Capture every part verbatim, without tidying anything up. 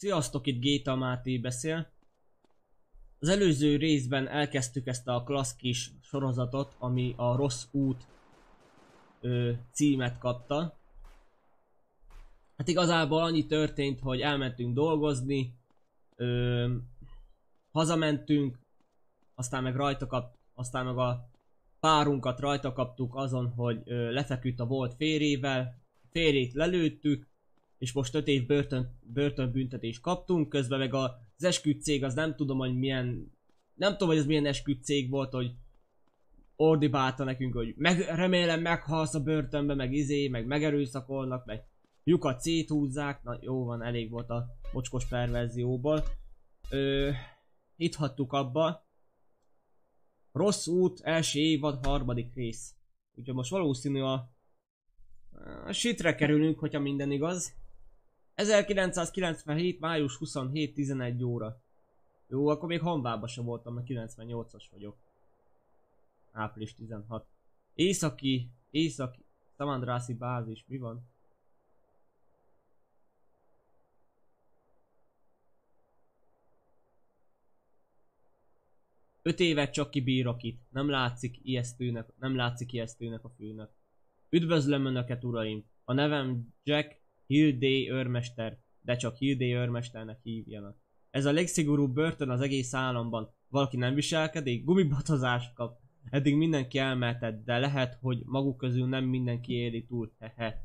Sziasztok, itt Géta Máté beszél. Az előző részben elkezdtük ezt a klassz kis sorozatot, ami a Rossz út ö, címet kapta. Hát igazából annyi történt, hogy elmentünk dolgozni, ö, hazamentünk, aztán meg rajta kap, aztán meg a párunkat rajta kaptuk azon, hogy ö, lefeküdt a volt férjével, férjét lelőttük, és most öt év börtön, börtönbüntetést kaptunk, közben meg az esküdtcég, az nem tudom, hogy milyen, nem tudom, hogy ez milyen esküdtcég volt, hogy ordibálta nekünk, hogy meg, remélem meghalsz a börtönbe, meg izé, meg megerőszakolnak, meg lyukat széthúzzák, na jó van, elég volt a mocskos perverzióból. Ö, itt hagytuk abba. Rossz út, első évad, harmadik rész. Úgyhogy most valószínű a, a sitre kerülünk, hogyha minden igaz. ezerkilencszázkilencvenhét. május huszonhetedike, tizenegy óra. Jó, akkor még honvába sem voltam, mert kilencvennyolcas vagyok. Április tizenhat. Északi, északi, Szamandrászi bázis, mi van? öt évet csak kibírok itt, nem látszik ijesztőnek, nem látszik ijesztőnek a főnök. Üdvözlöm Önöket, uraim! A nevem Jack Hildé őrmester, de csak Hildé őrmesternek hívjanak. Ez a legszigorúbb börtön az egész államban. Valaki nem viselkedik? Gumibotozást kap. Eddig mindenki elmehetett, de lehet, hogy maguk közül nem mindenki éli túl. Hehe.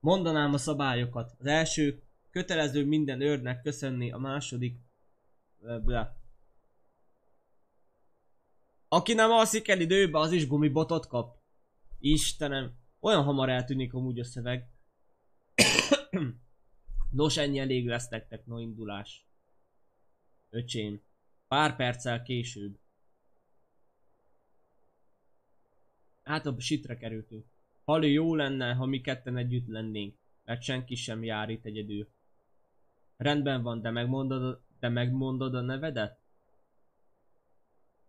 Mondanám a szabályokat. Az első, kötelező minden őrnek köszönni, a második... Blah. Aki nem alszik el időbe, az is gumibotot kap. Istenem, olyan hamar eltűnik amúgy a szöveg. Nos, ennyi elég lesz nektek, no indulás. Öcsém, pár perccel később. Hát a sitre kerültünk. Hali, jó lenne, ha mi ketten együtt lennénk, mert senki sem jár itt egyedül. Rendben van, de megmondod, de megmondod a nevedet?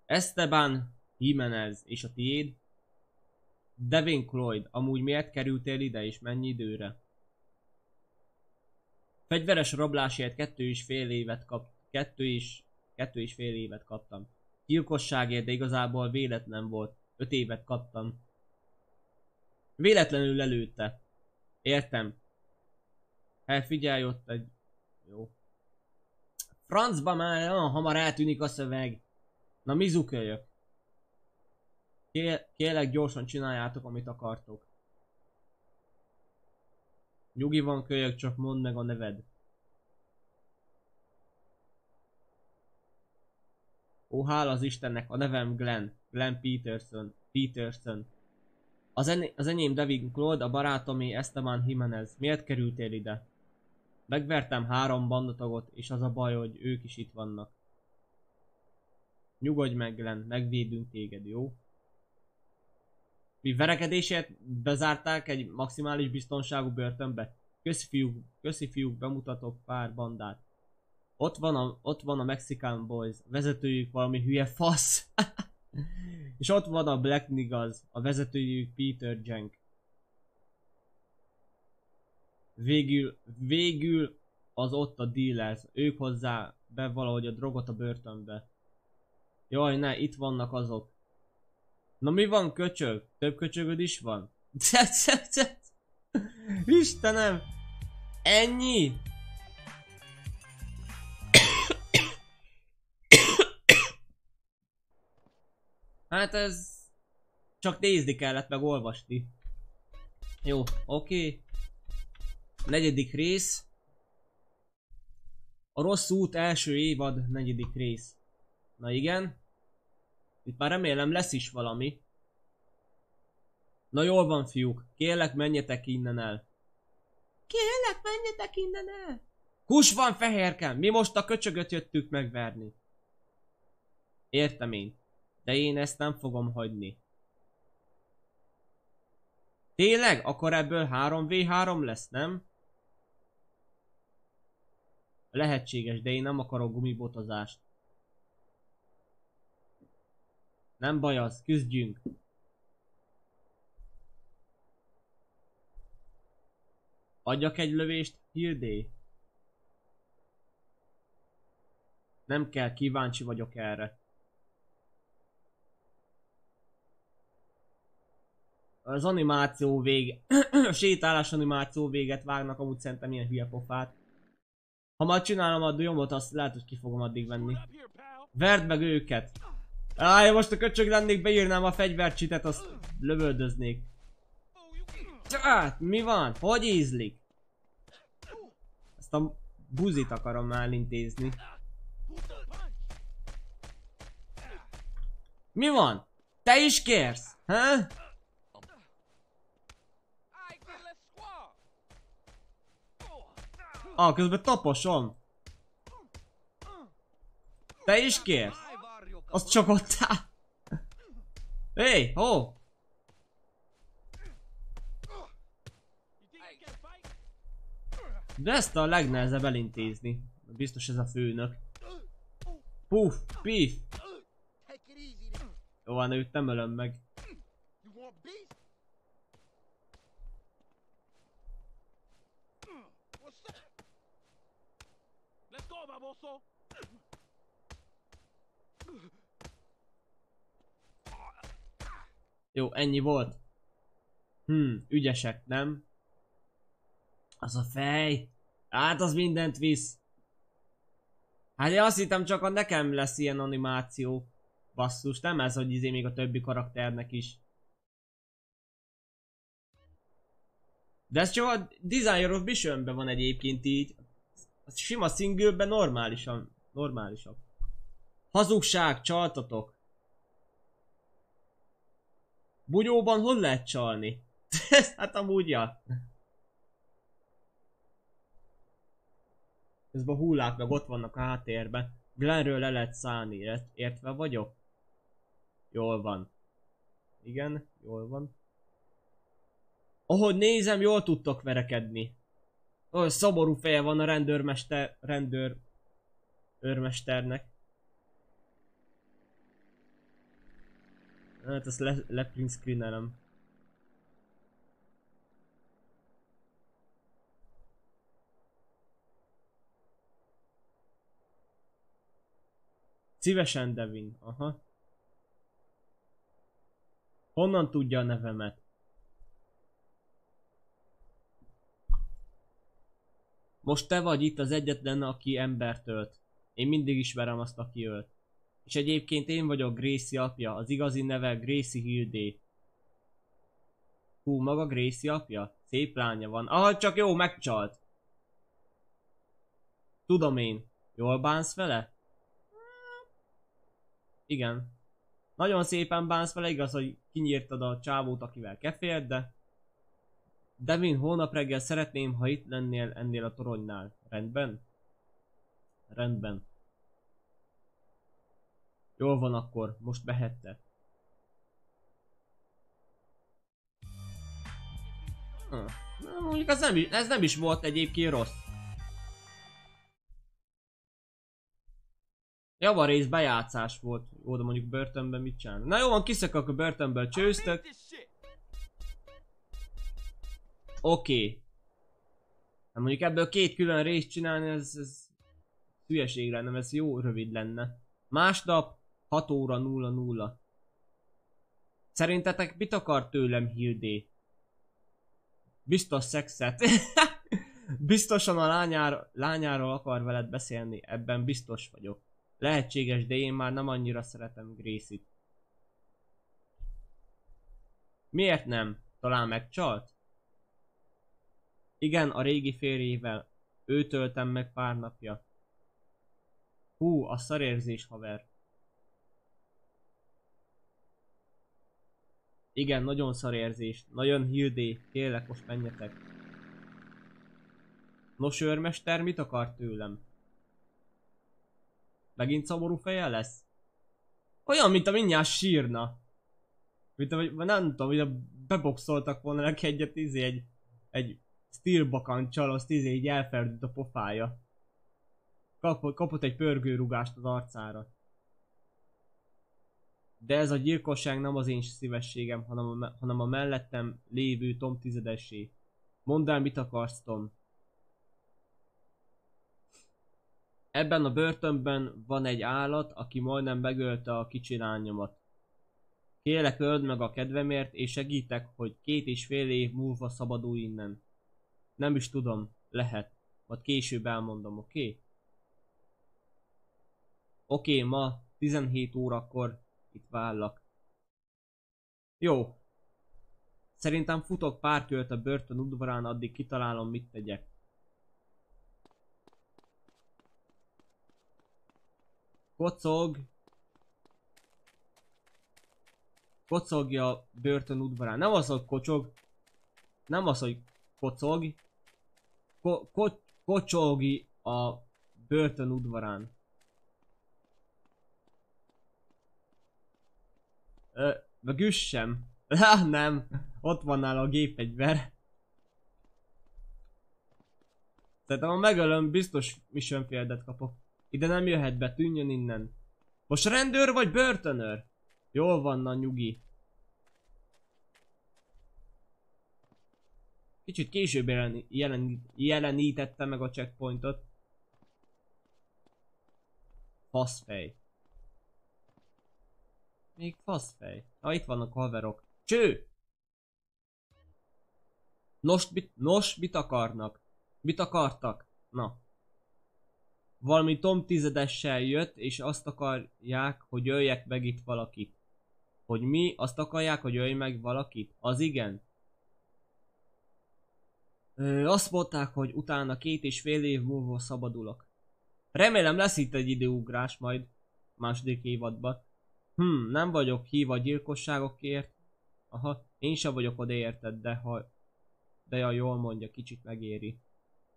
Esteban Jimenez, és a tiéd? Devin Cloyd, amúgy miért kerültél ide és mennyi időre? Fegyveres rablásért kettő és fél évet kap, kettő és, kettő és fél évet kaptam. Gyilkosságért, de igazából véletlen volt, öt évet kaptam. Véletlenül lelőtte. Értem. Hát figyelj, ott egy... Jó. Francba már olyan hamar eltűnik a szöveg. Na mizuköljök. Kérlek, gyorsan csináljátok, amit akartok. Nyugi van, kölyök, csak mondd meg a neved. Ó, hála az Istennek, a nevem Glenn. Glenn Peterson. Peterson. Az, eny az enyém Devin Cloyd, a barátomé Esteban Jimenez. Miért kerültél ide? Megvertem három bandatagot, és az a baj, hogy ők is itt vannak. Nyugodj meg, Glenn, megvédünk téged, jó? Mi verekedésért bezárták egy maximális biztonságú börtönbe. Köszi fiúk, köszi fiúk, bemutatok pár bandát. Ott van a, ott van a Mexican Boys, vezetőjük valami hülye fasz. És ott van a Black Niggas, a vezetőjük Peter Jenk. Végül, végül az ott a dealers, ők hozzá be valahogy a drogot a börtönbe. Jaj, ne, itt vannak azok. Na mi van, köcsög? Több köcsögöd is van? Istenem! Ennyi? Hát ez... Csak nézni kellett, meg olvasni. Jó, oké. Negyedik rész. A Rossz út első évad, negyedik rész. Na igen. Itt már remélem lesz is valami. Na jól van, fiúk. Kérlek, menjetek innen el. Kérlek, menjetek innen el. Kus van, fehérkem. Mi most a köcsögöt jöttük megverni. Értem én. De én ezt nem fogom hagyni. Tényleg? Akkor ebből három vé három lesz, nem? Lehetséges, de én nem akarok gumibotozást. Nem baj az, küzdjünk! Adjak egy lövést, Hildé? Nem kell, kíváncsi vagyok erre. Az animáció vége. A sétálás animáció véget vágnak, amúgy szerintem ilyen hülye pofát. Ha majd csinálom a dujomot, azt lehet, hogy ki fogom addig venni. Verd meg őket! Áj, most a köcsög lennék, beírnám a fegyvercsitet, azt lövöldöznék. Csát, mi van? Hogy ízlik? Ezt a buzit akarom már intézni. Mi van? Te is kérsz? Há? Ah, közben taposom. Te is kérsz? Azt csakottál. Hey, ho! De ezt a legnehezebb elintézni. Biztos ez a főnök. Puff, pif. Jó, van, őt nem ölöm meg. Jó, ennyi volt. Hm, ügyesek, nem? Az a fej. Hát az mindent visz. Hát én azt hittem, csak a nekem lesz ilyen animáció. Basszus, nem ez, hogy izé még a többi karakternek is. De ez csak a Desire of Visionben van egyébként így. A sima singleben normálisan. Normálisabb. Hazugság, csaltatok. Bugyóban hol lehet csalni? Hát amúgy ja. Közben a hullák meg ott vannak a háttérben. Glennről le lehet szállni, értve vagyok? Jól van. Igen, jól van. Ahogy nézem, jól tudtok verekedni. Olyan szomorú feje van a rendőrmester... rendőr... őrmesternek. Hát ezt le, le print screenelem. Szívesen, Devin. Aha. Honnan tudja a nevemet? Most te vagy itt az egyetlen, aki embert ölt. Én mindig ismerem azt, aki ölt. És egyébként én vagyok Gracie apja. Az igazi neve Gracie Hildé. Hú, maga Gracie apja? Szép lánya van. Ah, csak jó, megcsalt. Tudom én. Jól bánsz vele? Igen. Nagyon szépen bánsz vele, igaz, hogy kinyírtad a csávót, akivel kefélt, de... Devin, holnap reggel szeretném, ha itt lennél ennél a toronynál. Rendben? Rendben. Jól van akkor, most behette. Hm. Na, mondjuk ez nem, ez nem is volt egyébként rossz. Javarész bejátszás volt. Oda mondjuk börtönben mit csinálni. Na jó van, kiszakak a börtönből, csőztök. Oké. Okay. Hát mondjuk ebből két külön részt csinálni, ez, ez hülyeség lenne, ez jó rövid lenne. Másnap hat óra nulla nulla. Szerintetek mit akar tőlem Hildé? Biztos szexet. Biztosan a lányár, lányáról akar veled beszélni, ebben biztos vagyok. Lehetséges, de én már nem annyira szeretem Gracie-t. Miért nem? Talán megcsalt? Igen, a régi férjével. Őt öltem meg pár napja. Hú, a szarérzés, haver. Igen, nagyon szarérzés. Nagyon Hildé, kérlek, most menjetek. Nos, őrmester, mit akar tőlem? Megint szomorú feje lesz? Olyan, mint a mindjárt sírna. Mint a, nem tudom, hogy a beboxoltak volna neki egyet, izé, egy... egy stílbakancsal, azt izé így elferdült a pofája. Kap, kapott egy pörgőrugást az arcára. De ez a gyilkosság nem az én szívességem, hanem a, hanem a mellettem lévő Tom tizedesé. Mondd el, mit akarsz, Tom. Ebben a börtönben van egy állat, aki majdnem megölte a kicsi lányomat. Kérlek, öld meg a kedvemért, és segítek, hogy két és fél év múlva szabadulj innen. Nem is tudom, lehet. Majd később elmondom, oké? Okay? Oké, okay, ma tizenhét órakor itt várlak. Jó. Szerintem futok pár kört a börtön udvarán, addig kitalálom, mit tegyek. Kocog. Kocogja a börtön udvarán. Nem az, hogy kocsog. Nem az, hogy kocog. Ko ko kocsogi a börtön udvarán. Ö, meg üssem. Lá, nem. Ott van nála a gépegyver. Tehát ha megölöm, biztos mission failedet kapok. Ide nem jöhet be, tűnjön innen. Most rendőr vagy börtönőr? Jól van, na nyugi. Kicsit később jelen, jelen, jelenítette meg a checkpointot. Faszfej. Még faszfej. Ha itt vannak haverok. Cső! Nos, mit, nos, mit akarnak? Mit akartak? Na. Valami Tom tizedessel jött, és azt akarják, hogy öljek meg itt valakit. Hogy mi? Azt akarják, hogy ölj meg valakit? Az igen. Ö, azt mondták, hogy utána két és fél év múlva szabadulok. Remélem lesz itt egy időugrás majd második évadban. Hm, nem vagyok híva gyilkosságokért. Aha, én sem vagyok odaérted, de ha... De ha jól mondja, kicsit megéri.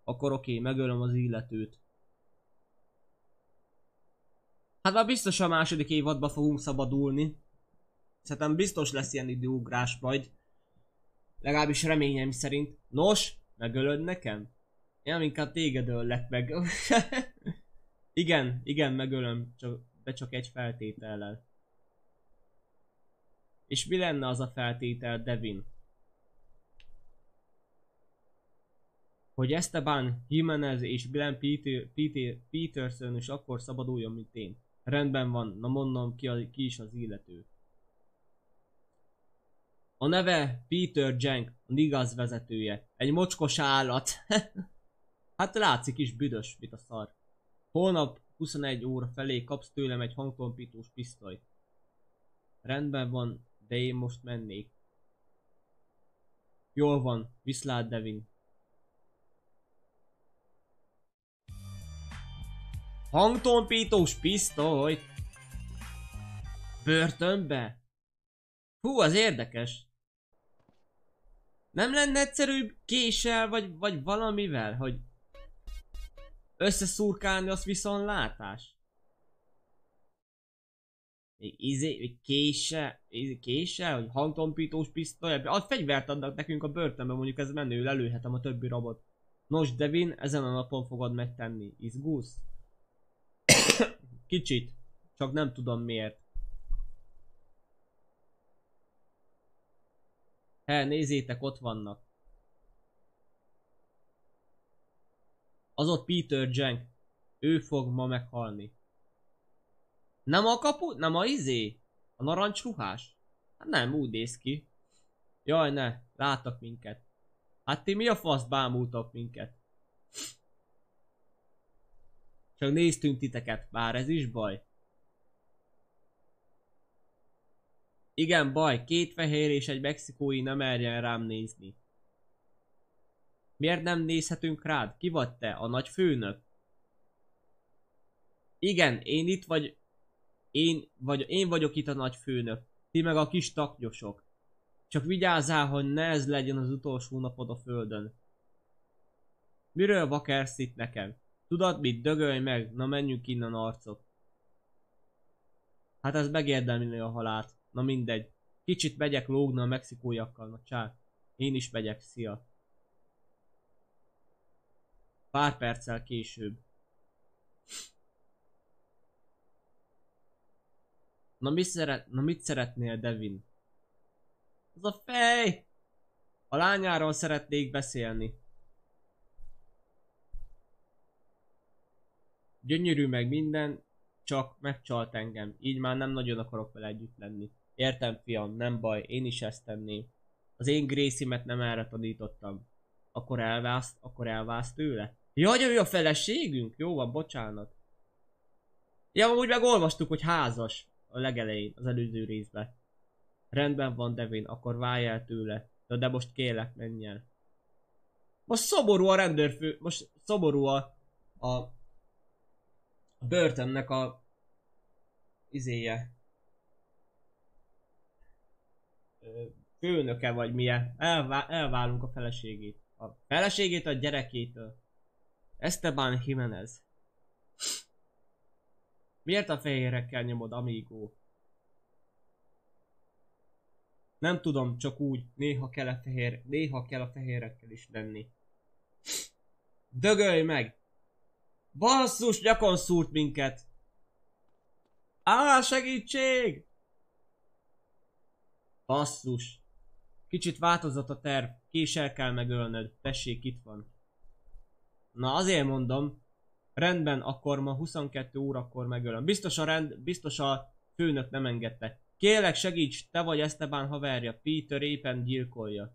Akkor oké, megölöm az illetőt. Hát már biztos a második évadba fogunk szabadulni. Szerintem biztos lesz ilyen időugrás majd. Legalábbis reményem szerint. Nos, megölöd nekem? Én inkább téged öllek meg. Igen, igen, megölöm. Csak, de csak egy feltétellel. És mi lenne az a feltétel, Devin? Hogy Esteban Jimenez és Glenn Peter, Peter, Peterson is akkor szabaduljon, mint én. Rendben van, na mondom ki, a, ki is az illető. A neve Peter Jenk, a igaz vezetője. Egy mocskos állat. Hát látszik is büdös, mit a szar. Holnap huszonegy óra felé kapsz tőlem egy hangtompítós pisztolyt. Rendben van, de én most mennék. Jól van, viszlát Devin. Hangtompítós pisztolyt? Börtönbe? Hú, az érdekes. Nem lenne egyszerűbb késsel vagy, vagy valamivel, hogy összeszurkálni az viszontlátás? Még izé, még késsel, izé, késsel, hogy hangtompítós pisztoly? A fegyvert adnak nekünk a börtönbe, mondjuk ez menő, lelőhetem a többi rabot. Nos, Devin, ezen a napon fogod megtenni. Izgulsz? Kicsit, csak nem tudom miért. He, nézzétek, ott vannak. Az ott Peter Jenk. Ő fog ma meghalni. Nem a kapu? Nem a izé? A narancsruhás? Hát nem, úgy néz ki. Jaj ne, láttak minket. Hát ti mi a faszt bámultak minket? Csak néztünk titeket, bár ez is baj. Igen, baj, két fehér és egy mexikói nem merjen rám nézni. Miért nem nézhetünk rád? Ki vagy te, a nagy főnök? Igen, én itt vagy... Én, vagy, én vagyok itt a nagy főnök. Ti meg a kis taknyosok. Csak vigyázzál, hogy ne ez legyen az utolsó napod a földön. Miről vakersz itt nekem? Tudod mit? Dögölj meg! Na menjünk innen, arcok! Hát ez megérdemli a halált. Na mindegy. Kicsit megyek lógna a mexikóiakkal, na csá. Én is megyek, szia! Pár perccel később. Na, mi szeret... na mit szeretnél, Devin? Az a fej! A lányáról szeretnék beszélni. gyönyörű meg minden, csak megcsalt engem, így már nem nagyon akarok vele együtt lenni. Értem, fiam, nem baj, én is ezt tenném. Az én Gracie-met nem erre tanítottam. Akkor elvászt, akkor elvászt tőle? Jaj, ő a feleségünk? Jó van, bocsánat. Ja, úgy megolvastuk, hogy házas a legelején, az előző részben. Rendben van, Devin, akkor válj el tőle. De, de most kérlek, menj el. Most szomorú a rendőrfő, most szomorú a, a, a börtönnek a izéje. Főnöke vagy milyen. Elvá, elválunk a feleségét. A feleségét a gyerekétől. Esteban Jimenez. Miért a fehérekkel nyomod, amigo? Nem tudom, csak úgy, néha kell a fehér, néha kell a fehérekkel is lenni. Dögölj meg! Basszus, nyakon szúrt minket! Á, segítség! Basszus! Kicsit változott a terv, késsel kell megölnöd, tessék, itt van. Na, azért mondom. Rendben, akkor ma huszonkettő órakor megölöm. Biztos a rend, biztos a főnök nem engedte. Kérlek, segíts, te vagy Esteban haverja, Peter éppen gyilkolja.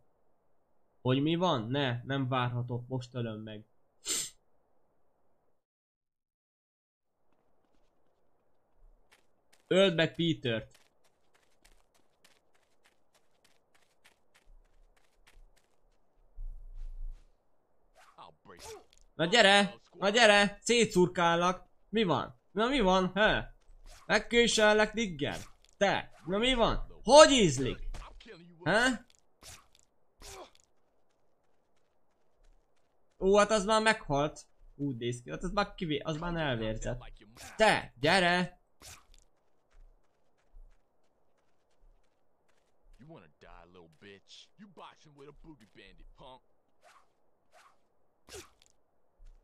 Hogy mi van? Ne, nem várhatok, most ölöm meg. Öld meg Petert. Na gyere! Na gyere! Szétszurkállak! Mi van? Na mi van? He? Megkősellek, nigger! Te! Na mi van? Hogy ízlik? He? Ó, hát az már meghalt. Úgy néz ki, hát az már kivé... az már elvérzett. Te! Gyere!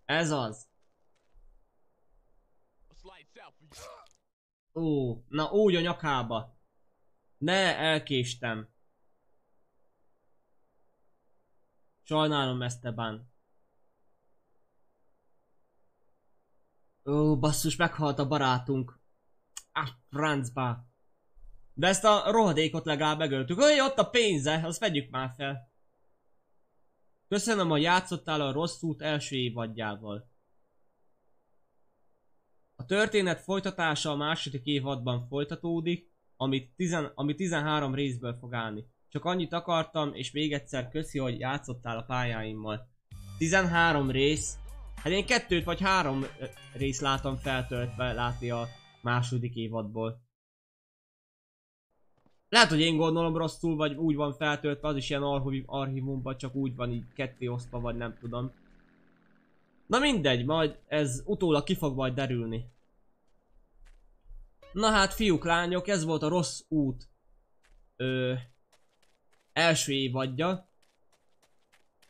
Ez az. Ó, na úgy a nyakába. Ne, elkéstem. Sajnálom, Esteban. Ó, basszus, meghalt a barátunk. Ah, francba. De ezt a rohadékot legalább megöltük. Öj, ott a pénze, azt vegyük már fel. Köszönöm, hogy játszottál a Rossz út első évadjával. A történet folytatása a második évadban folytatódik, ami, tizen, ami tizenhárom részből fog állni. Csak annyit akartam, és még egyszer köszi, hogy játszottál a pályáimmal. tizenhárom rész. Hát én kettőt vagy három rész látom feltöltve látni a második évadból. Lehet, hogy én gondolom rosszul, vagy úgy van feltöltve, az is ilyen archívumban, csak úgy van így ketté osztva, vagy nem tudom. Na mindegy, majd ez utólag ki fog majd derülni. Na hát, fiúk, lányok, ez volt a Rossz út ö, első évadja.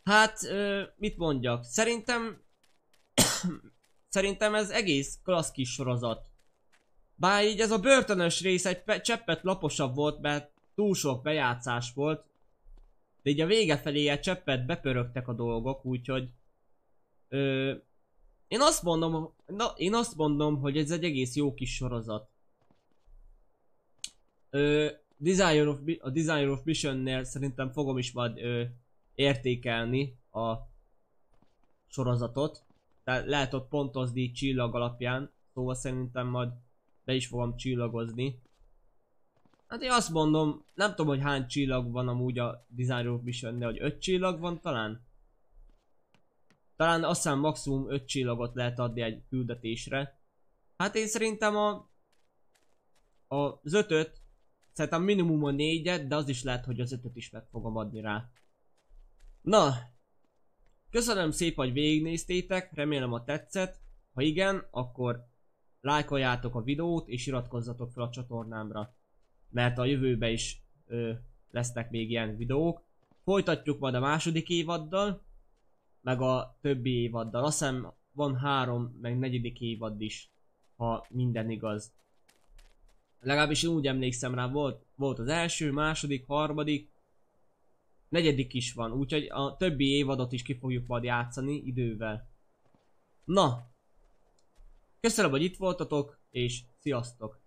Hát, ö, mit mondjak? Szerintem szerintem ez egész klassz kis sorozat. Bár így ez a börtönös rész egy cseppet laposabb volt, mert túl sok bejátszás volt. De így a vége felé egy cseppet bepörögtek a dolgok, úgyhogy... Ö, én azt mondom, na, én azt mondom, hogy ez egy egész jó kis sorozat. Ö, Desire of, a Desire of Mission-nél szerintem fogom is majd ö, értékelni a sorozatot. Tehát lehet ott pontozni csillag alapján, szóval szerintem majd... be is fogom csillagozni. Hát én azt mondom, nem tudom, hogy hány csillag van amúgy a Desire of Mission-nél, hogy öt csillag van talán? Talán azt hiszem maximum öt csillagot lehet adni egy küldetésre. Hát én szerintem a... a az ötöt, szerintem minimum a négyet, de az is lehet, hogy az ötöt is meg fogom adni rá. Na! Köszönöm szépen, hogy végignéztétek, remélem, ha tetszett. Ha igen, akkor... lájkoljátok a videót és iratkozzatok fel a csatornámra, mert a jövőben is ö, lesznek még ilyen videók. Folytatjuk majd a második évaddal, meg a többi évaddal. Azt hiszem van három, meg negyedik évad is, ha minden igaz. Legalábbis én úgy emlékszem rá, volt, volt az első, második, harmadik, negyedik is van, úgyhogy a többi évadot is ki fogjuk majd játszani idővel. Na! Köszönöm, hogy itt voltatok, és sziasztok!